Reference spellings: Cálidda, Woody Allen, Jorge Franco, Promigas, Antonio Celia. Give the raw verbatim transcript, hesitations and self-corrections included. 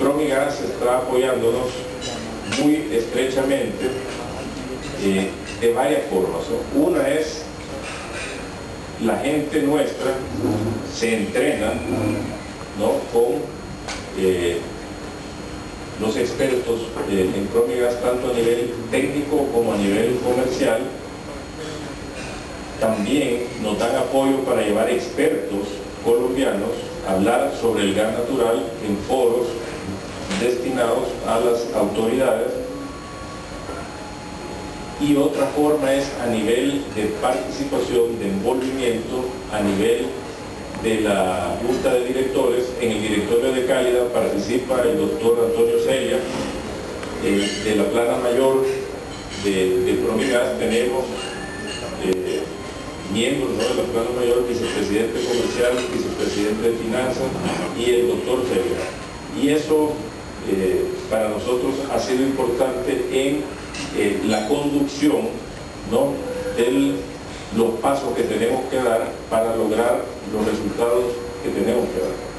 Promigas está apoyándonos muy estrechamente eh, de varias formas. Una es la gente nuestra se entrena, ¿no?, con eh, los expertos eh, en Promigas, tanto a nivel técnico como a nivel comercial. También nos dan apoyo para llevar expertos colombianos a hablar sobre el gas natural en foros destinados a las autoridades. Y otra forma es a nivel de participación, de envolvimiento, a nivel de la junta de directores. En el directorio de Cálidda participa el doctor Antonio Celia, eh, de la plana mayor de, de Promigas. Tenemos eh, miembros, ¿no?, de la plana mayor, vicepresidente comercial, vicepresidente de finanzas y el doctor Celia. Y eso eh, para nosotros ha sido importante en eh, la conducción, ¿no?, de los pasos que tenemos que dar para lograr los resultados que tenemos que dar.